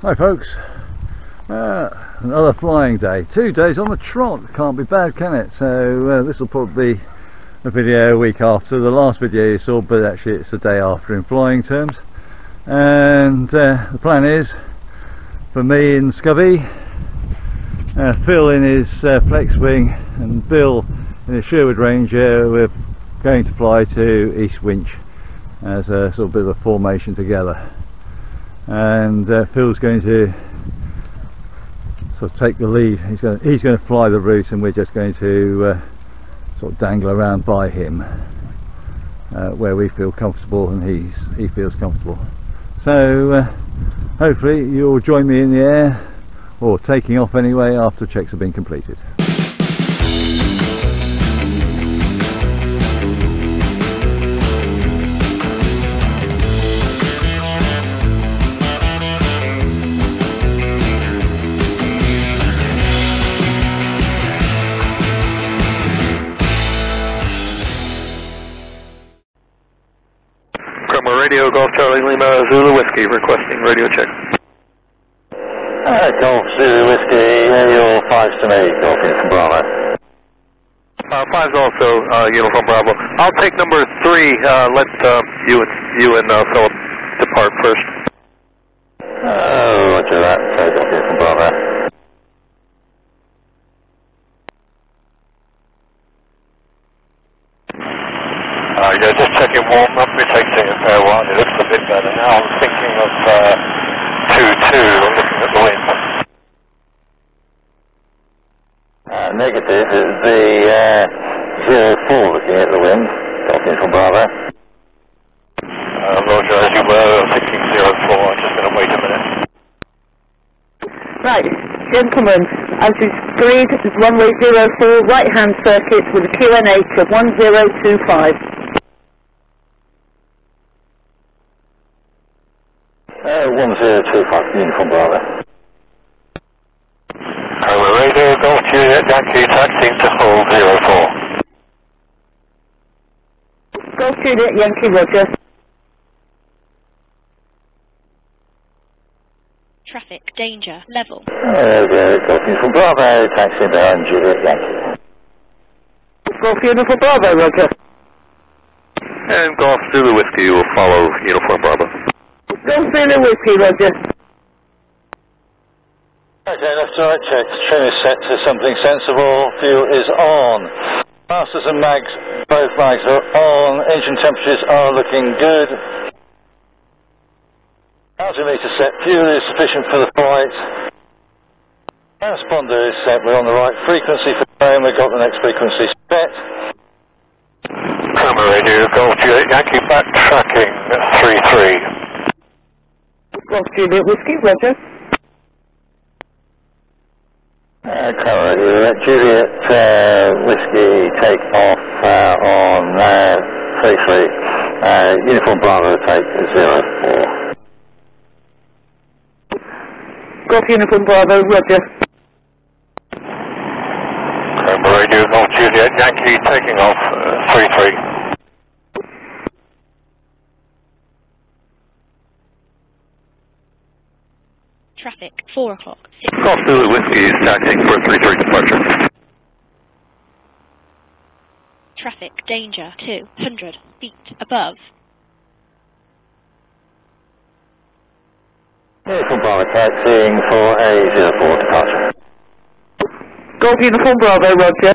Hi folks, another flying day, 2 days on the trot, can't be bad, can it? So this will probably be a video a week after the last video you saw, but actually it's the day after in flying terms. And the plan is for me and Scubby, Phil in his flex wing and Bill in his Sherwood Ranger, we're going to fly to East Winch as a sort of bit of a formation together. And Phil's going to sort of take the lead. He's going to fly the route, and we're just going to sort of dangle around by him where we feel comfortable and he feels comfortable. So hopefully you'll join me in the air, or taking off anyway, after checks have been completed. Radio Golf Charlie Lima Zulu Whiskey, requesting radio check. Golf Zulu Whiskey, Uniform 5 to me, Golf Uniform Bravo. 5's also Uniform Bravo. I'll take number 3, let you and Philip depart first. Roger that, Golf Uniform Bravo. Just checking warm up, it takes it a fair while, it looks a bit better now. I'm thinking of 2-2, I'm looking at the wind. Negative, is the 0-4 looking at the wind, talking from Bravo. Roger, as you were, I'm thinking 0-4, I'm just going to wait a minute. Right, gentlemen, as is agreed, this is runway 04, right-hand circuit with a QNH of 1025. Uniform Bravo. Radio Golf Juliet Yankee taxiing to hold 04. Golf Juliet Yankee, Roger. Traffic danger level. Radio Golf Uniform Bravo taxiing down Juliet Yankee. Golf Uniform Bravo, Roger. And Golf Zulu Whiskey will follow Uniform Bravo. Golf Zulu Whiskey, Roger. Okay, left to right check, trim is set to something sensible, fuel is on. Masters and mags, both mags are on, engine temperatures are looking good. Altimeter set, fuel is sufficient for the flight. Transponder is set, we're on the right frequency for the frame, we've got the next frequency set. Camera radio, Golf Juliet Yankee back tracking at 3-3. Golf Juliet Whiskey, Roger. Juliet Whiskey take off on 3-3, Uniform Bravo take 0-4. Golf Uniform Bravo, Roger. Radio Golf Juliet Yankee taking off 3-3. Traffic 4 o'clock. Golf Zulu Whiskey is taxiing for 3-3 departure. Traffic danger 200 feet above. Uniform Bravo taxiing for a 04 departure. Golf Uniform Bravo, Roger.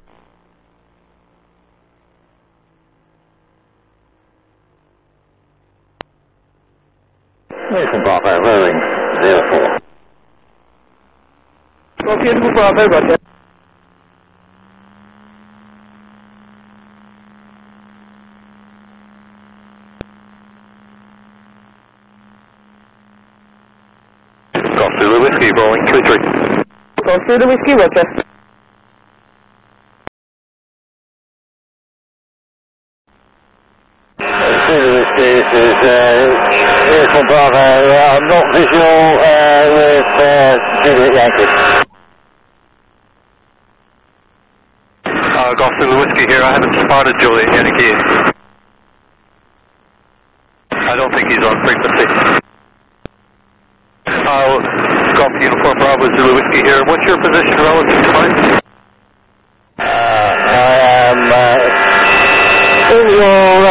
Uniform Bravo rolling 04. Golf Uniform Bravo, Roger. Golf Zulu Whiskey rolling 3-3. Golf Zulu Whiskey, Roger. Zulu Whiskey, this is Uniform Bravo. I'm not visual with Juliet Yankee. Golf Zulu Whiskey here, I haven't spotted Juliet Yankee. I don't think he's on frequency. Zulu Whiskey here. What's your position relative to mine? I am in your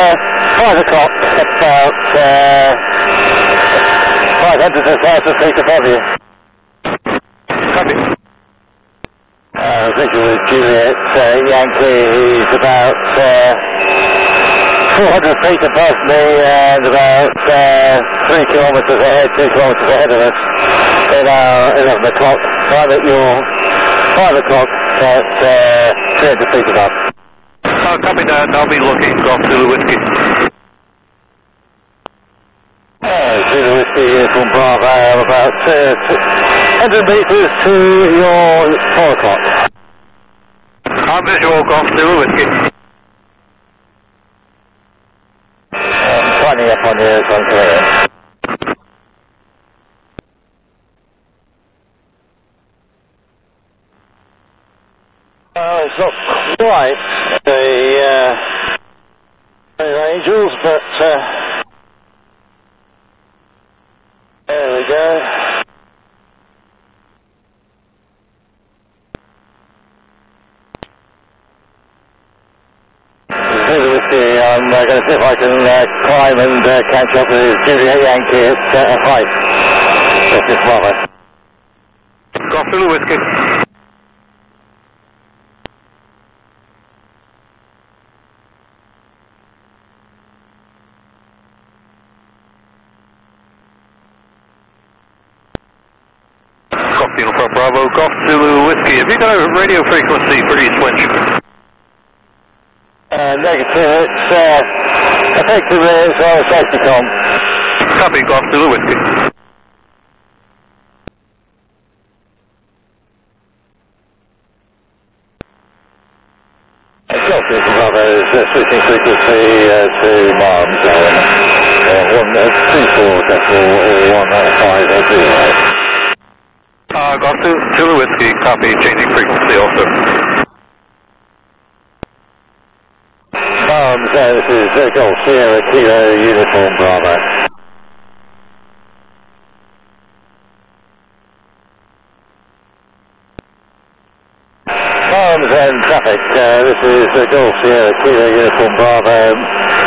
5 o'clock, about 500,000 feet above you. Copy. I think it was Juliet Yankee, who's about 400 feet above me and about 3 kilometres ahead, 2 kilometres ahead of us in our 11 o'clock, right at your 5 o'clock at 300 feet above. Copy that, I'll be looking off Zulu Whiskey. Zulu Whiskey here from Bravo, about 100 metres to your 4 o'clock. I'm visual off Zulu Whiskey. Up on yours, on clear. It's not quite the Angels, but there we go. I'm going to see if I can climb and catch up with Juliet Yankee at a height. That's his father. Got through the whiskey. Golf Uniform Bravo, Golf Zulu Whiskey. Have you got a radio frequency for East Winch? Negative, it's effectively as well as safety com. Copy, Golf Zulu Whiskey. Golf Uniform Bravo is switching frequency to Marham, so 124.150. Golf Zulu Whiskey, copy, changing frequency also. This is Golf Sierra Kilo Uniform Bravo. Arms and traffic, this is Golf Sierra Kilo Uniform Bravo.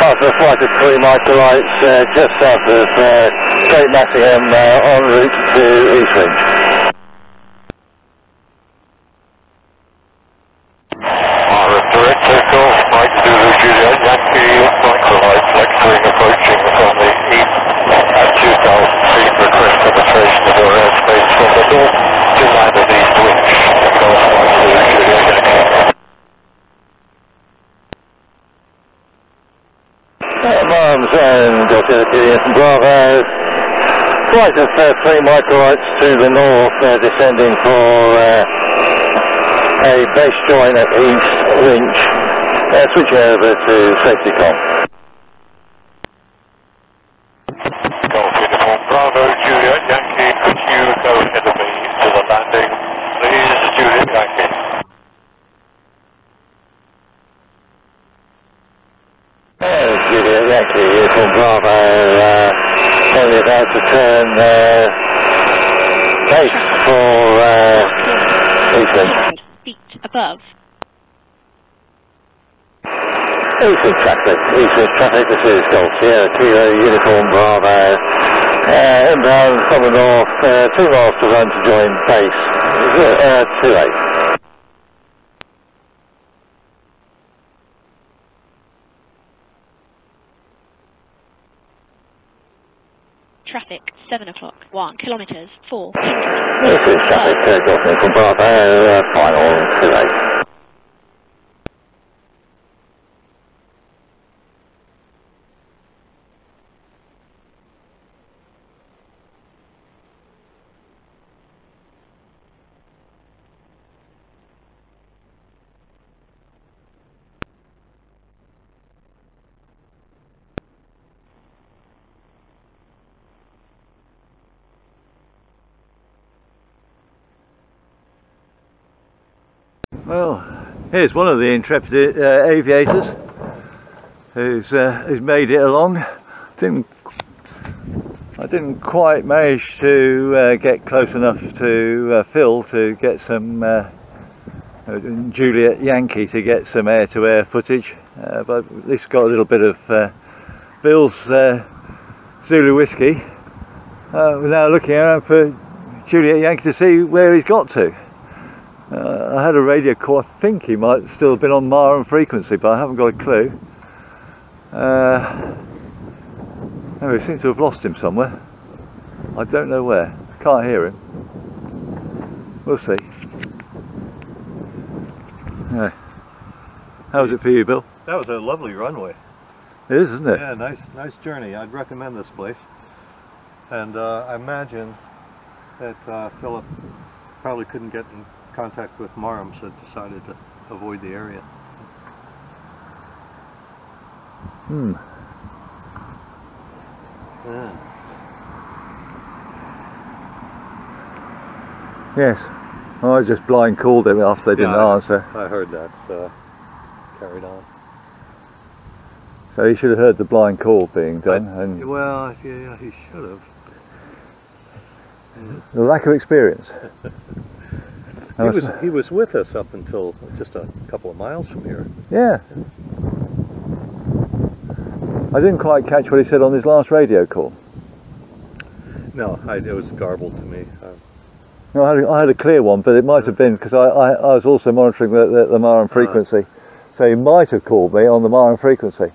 After a flight of 3 microlights, just south of Great Massingham, en route to East Winch. Bravo, flight of 3 microlights to the north, descending for a base join at East Winch. Switching over to safety com. Golf Uniform Bravo, Juliet Yankee, could you go ahead of me to the landing? Please, Juliet Yankee. Juliet Yankee, Uniform Bravo. Only about to turn base for Eastland. Feet above. Eastland traffic. Eastland traffic. This is Golf Sierra Kilo Uniform Bravo. Inbound from the north. 2 miles to run to join base. 28. Traffic, 7 o'clock, 1 kilometres, 4. This is traffic, Golf Uniform Bravo, final, 28. Well, here's one of the intrepid aviators who's made it along. Didn't I I didn't quite manage to get close enough to Phil to get some Juliet Yankee to get some air-to-air footage, but at least got a little bit of Bill's Zulu whiskey. We're now looking around for Juliet Yankee to see where he's got to. I had a radio call, I think he might still have been on Marham frequency, but I haven't got a clue. No, he seems to have lost him somewhere. I don't know where. Can't hear him. We'll see. Yeah. How was it for you, Bill? That was a lovely runway. It is, isn't it? Yeah, nice journey. I'd recommend this place. And I imagine that Philip probably couldn't get in contact with Marham, so decided to avoid the area. Hmm. Yeah. Yes. Well, I just blind called him after they didn't answer. I heard that, so I carried on. So he should have heard the blind call being done. Well, yeah, he should have. Yeah. The lack of experience. he was with us up until just a couple of miles from here. Yeah. I didn't quite catch what he said on his last radio call. No, it was garbled to me. No, I had a clear one, but it might have been because I was also monitoring the Marham frequency, so he might have called me on the Marham frequency.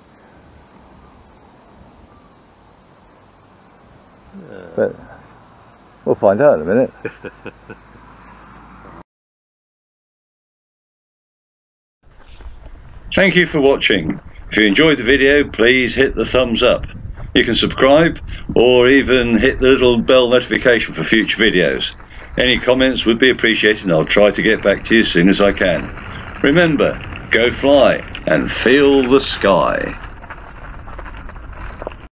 But we'll find out in a minute. Thank you for watching. If you enjoyed the video, please hit the thumbs up. You can subscribe or even hit the little bell notification for future videos. Any comments would be appreciated and I'll try to get back to you as soon as I can. Remember, go fly and feel the sky.